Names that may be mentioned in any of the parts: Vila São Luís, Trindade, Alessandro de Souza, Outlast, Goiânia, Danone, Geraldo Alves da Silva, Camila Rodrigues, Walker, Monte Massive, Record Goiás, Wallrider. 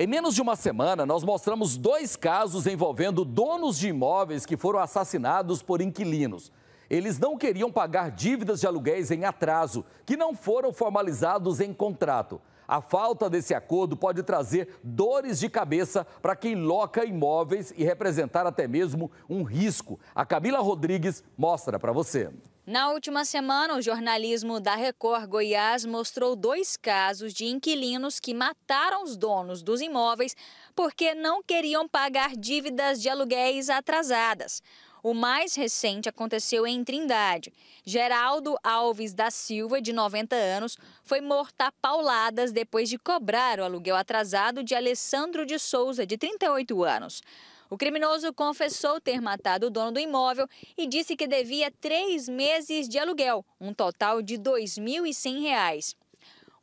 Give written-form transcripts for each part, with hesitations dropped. Em menos de uma semana, nós mostramos 2 casos envolvendo donos de imóveis que foram assassinados por inquilinos. Eles não queriam pagar dívidas de aluguéis em atraso, que não foram formalizados em contrato. A falta desse acordo pode trazer dores de cabeça para quem loca imóveis e representar até mesmo um risco. A Camila Rodrigues mostra para você. Na última semana, o jornalismo da Record Goiás mostrou 2 casos de inquilinos que mataram os donos dos imóveis porque não queriam pagar dívidas de aluguéis atrasadas. O mais recente aconteceu em Trindade. Geraldo Alves da Silva, de 90 anos, foi morto a pauladas depois de cobrar o aluguel atrasado de Alessandro de Souza, de 38 anos. O criminoso confessou ter matado o dono do imóvel e disse que devia 3 meses de aluguel, um total de R$ 2.100.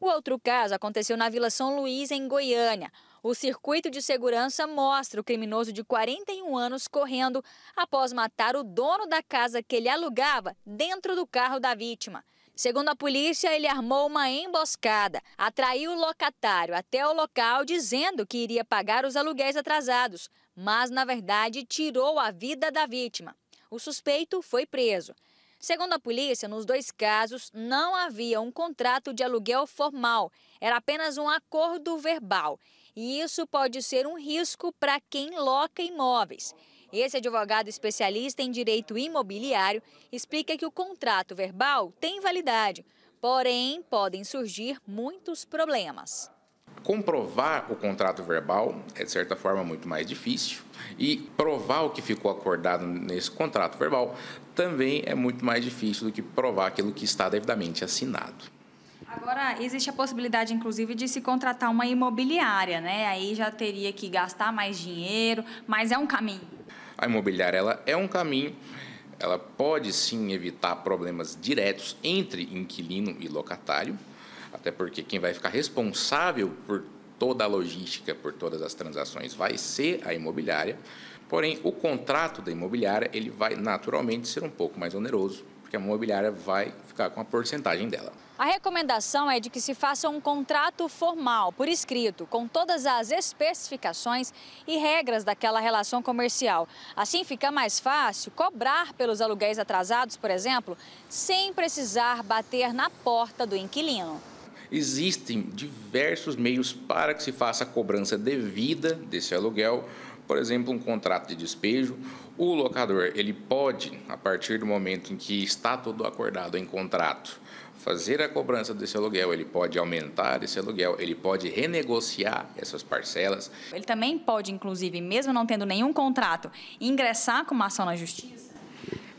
O outro caso aconteceu na Vila São Luís, em Goiânia. O circuito de segurança mostra o criminoso de 41 anos correndo após matar o dono da casa que ele alugava dentro do carro da vítima. Segundo a polícia, ele armou uma emboscada, atraiu o locatário até o local dizendo que iria pagar os aluguéis atrasados, mas na verdade tirou a vida da vítima. O suspeito foi preso. Segundo a polícia, nos 2 casos não havia um contrato de aluguel formal, era apenas um acordo verbal. E isso pode ser um risco para quem loca imóveis. Esse advogado especialista em direito imobiliário explica que o contrato verbal tem validade, porém podem surgir muitos problemas. Comprovar o contrato verbal é, de certa forma, muito mais difícil e provar o que ficou acordado nesse contrato verbal também é muito mais difícil do que provar aquilo que está devidamente assinado. Agora, existe a possibilidade, inclusive, de se contratar uma imobiliária, né? Aí já teria que gastar mais dinheiro, mas é um caminho. A imobiliária, ela é um caminho, ela pode sim evitar problemas diretos entre inquilino e locatário, até porque quem vai ficar responsável por toda a logística, por todas as transações, vai ser a imobiliária. Porém, o contrato da imobiliária, ele vai naturalmente ser um pouco mais oneroso, porque a imobiliária vai ficar com a porcentagem dela. A recomendação é de que se faça um contrato formal, por escrito, com todas as especificações e regras daquela relação comercial. Assim fica mais fácil cobrar pelos aluguéis atrasados, por exemplo, sem precisar bater na porta do inquilino. Existem diversos meios para que se faça a cobrança devida desse aluguel. Por exemplo, um contrato de despejo, o locador ele pode, a partir do momento em que está tudo acordado em contrato, fazer a cobrança desse aluguel, ele pode aumentar esse aluguel, ele pode renegociar essas parcelas. Ele também pode, inclusive, mesmo não tendo nenhum contrato, ingressar com uma ação na justiça?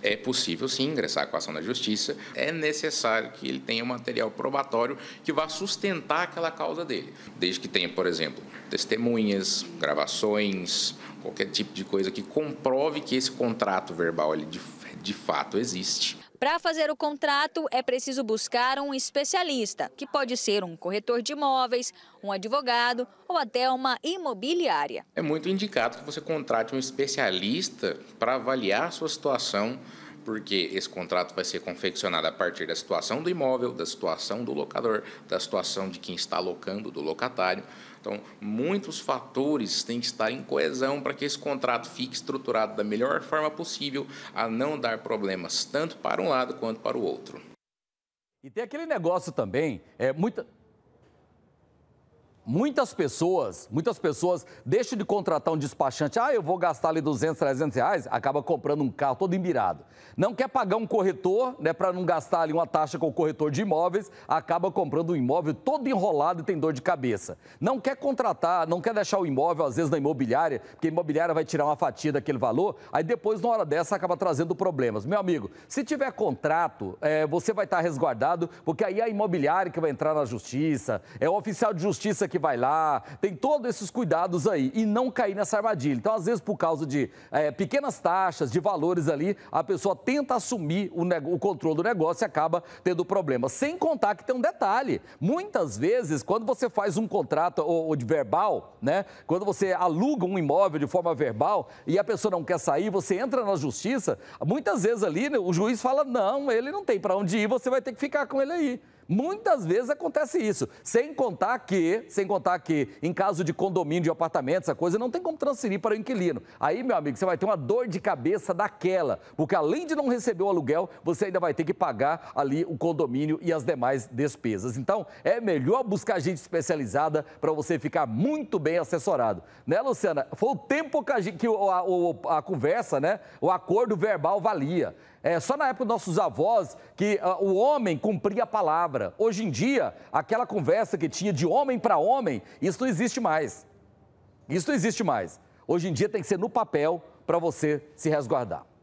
É possível, sim, ingressar com a ação na justiça. É necessário que ele tenha um material probatório que vá sustentar aquela causa dele. Desde que tenha, por exemplo, testemunhas, gravações, qualquer tipo de coisa que comprove que esse contrato verbal ele de fato existe. Para fazer o contrato, é preciso buscar um especialista, que pode ser um corretor de imóveis, um advogado ou até uma imobiliária. É muito indicado que você contrate um especialista para avaliar a sua situação, porque esse contrato vai ser confeccionado a partir da situação do imóvel, da situação do locador, da situação de quem está locando, do locatário. Então, muitos fatores têm que estar em coesão para que esse contrato fique estruturado da melhor forma possível, a não dar problemas tanto para um lado quanto para o outro. E tem aquele negócio também, Muitas pessoas deixam de contratar um despachante. Ah, eu vou gastar ali 200, R$300, acaba comprando um carro todo embirado. Não quer pagar um corretor, né, para não gastar ali uma taxa com o corretor de imóveis, acaba comprando um imóvel todo enrolado e tem dor de cabeça. Não quer contratar, não quer deixar o imóvel, às vezes, na imobiliária, porque a imobiliária vai tirar uma fatia daquele valor, aí depois, na hora dessa, acaba trazendo problemas. Meu amigo, se tiver contrato, você vai estar resguardado, porque aí é a imobiliária que vai entrar na justiça, é o oficial de justiça que vai lá, tem todos esses cuidados aí e não cair nessa armadilha. Então, às vezes, por causa de pequenas taxas, de valores ali, a pessoa tenta assumir o controle do negócio e acaba tendo problema. Sem contar que tem um detalhe, muitas vezes, quando você faz um contrato ou de verbal, né, quando você aluga um imóvel de forma verbal e a pessoa não quer sair, você entra na justiça, muitas vezes ali, né, o juiz fala, não, ele não tem para onde ir, você vai ter que ficar com ele aí. Muitas vezes acontece isso, sem contar que em caso de condomínio, de apartamento, essa coisa não tem como transferir para o inquilino. Aí, meu amigo, você vai ter uma dor de cabeça daquela, porque além de não receber o aluguel, você ainda vai ter que pagar ali o condomínio e as demais despesas. Então, é melhor buscar gente especializada para você ficar muito bem assessorado. Né, Luciana? Foi o tempo que a conversa, né, o acordo verbal valia. É, só na época dos nossos avós que o homem cumpria a palavra. Hoje em dia, aquela conversa que tinha de homem para homem, isso não existe mais. Hoje em dia tem que ser no papel para você se resguardar.